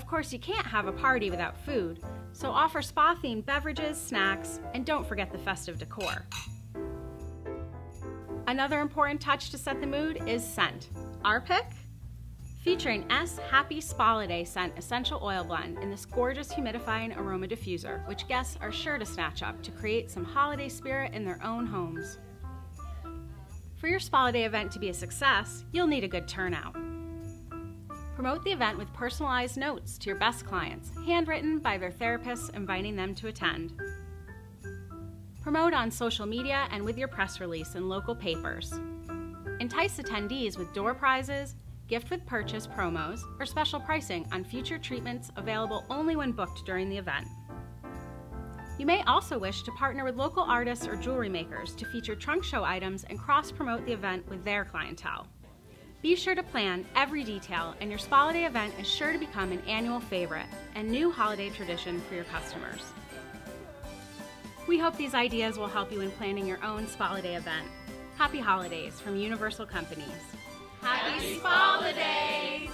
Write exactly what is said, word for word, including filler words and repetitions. Of course, you can't have a party without food, so offer spa-themed beverages, snacks, and don't forget the festive decor. Another important touch to set the mood is scent. Our pick? Featuring S Happy Spa-liday Scent Essential Oil Blend in this gorgeous humidifying aroma diffuser, which guests are sure to snatch up to create some holiday spirit in their own homes. For your spa-liday event to be a success, you'll need a good turnout. Promote the event with personalized notes to your best clients, handwritten by their therapists inviting them to attend. Promote on social media and with your press release and local papers. Entice attendees with door prizes, gift with purchase promos, or special pricing on future treatments available only when booked during the event. You may also wish to partner with local artists or jewelry makers to feature trunk show items and cross-promote the event with their clientele. Be sure to plan every detail, and your spa-liday event is sure to become an annual favorite and new holiday tradition for your customers. We hope these ideas will help you in planning your own spa-liday event. Happy holidays from Universal Companies. Happy spa-lidays!